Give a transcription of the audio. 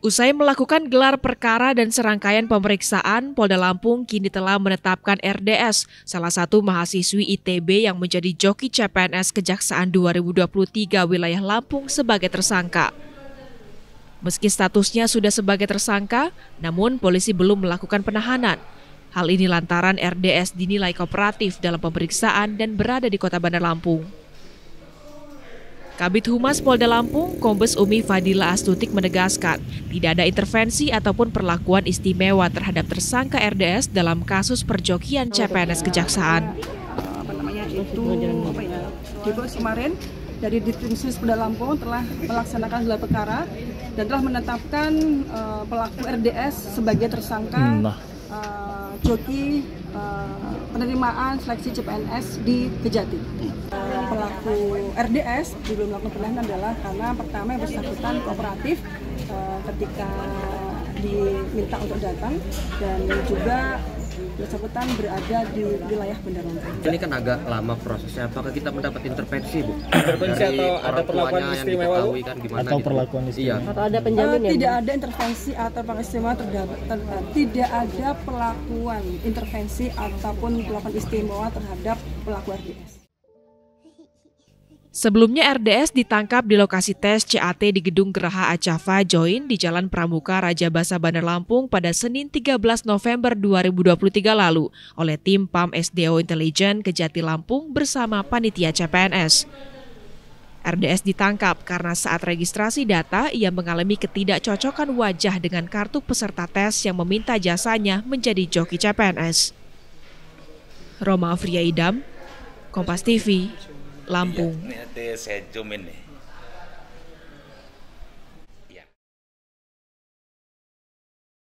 Usai melakukan gelar perkara dan serangkaian pemeriksaan, Polda Lampung kini telah menetapkan RDS, salah satu mahasiswi ITB yang menjadi joki CPNS Kejaksaan 2023 wilayah Lampung sebagai tersangka. Meski statusnya sudah sebagai tersangka, namun polisi belum melakukan penahanan. Hal ini lantaran RDS dinilai kooperatif dalam pemeriksaan dan berada di Kota Bandar Lampung. Kabit Humas Polda Lampung, Kombes Umi Fadillah Astutik menegaskan, tidak ada intervensi ataupun perlakuan istimewa terhadap tersangka RDS dalam kasus perjokian CPNS Kejaksaan. Kemarin dari Ditinggsi Polda Lampung telah melaksanakan gelar perkara dan telah menetapkan pelaku RDS sebagai tersangka joki penerimaan seleksi CPNS di Kejati. Pelaku RDS belum melakukan penahanan adalah karena pertama yang bersangkutan kooperatif ketika diminta untuk datang dan juga bersangkutan berada di wilayah Bandar Lampung. Ini kan agak lama prosesnya. Apakah kita mendapat intervensi, Bu? Intervensi atau ada perlakuan istimewa kan, gimana atau gitu? Perlakuan istimewa? Iya. Atau ada penjamin ya? Tidak ada intervensi atau pengistimewa tidak ada perlakuan intervensi ataupun perlakuan istimewa terhadap pelaku RDS. Sebelumnya RDS ditangkap di lokasi tes CAT di Gedung Graha Achava Join di Jalan Pramuka Rajabasa Bandar Lampung pada Senin 13 November 2023 lalu oleh tim Pam SDO Intelijen Kejati Lampung bersama panitia CPNS. RDS ditangkap karena saat registrasi data ia mengalami ketidakcocokan wajah dengan kartu peserta tes yang meminta jasanya menjadi joki CPNS. Roma Afriya Idam, Kompas TV, Lampung. Iya, ini saya zoom in nih.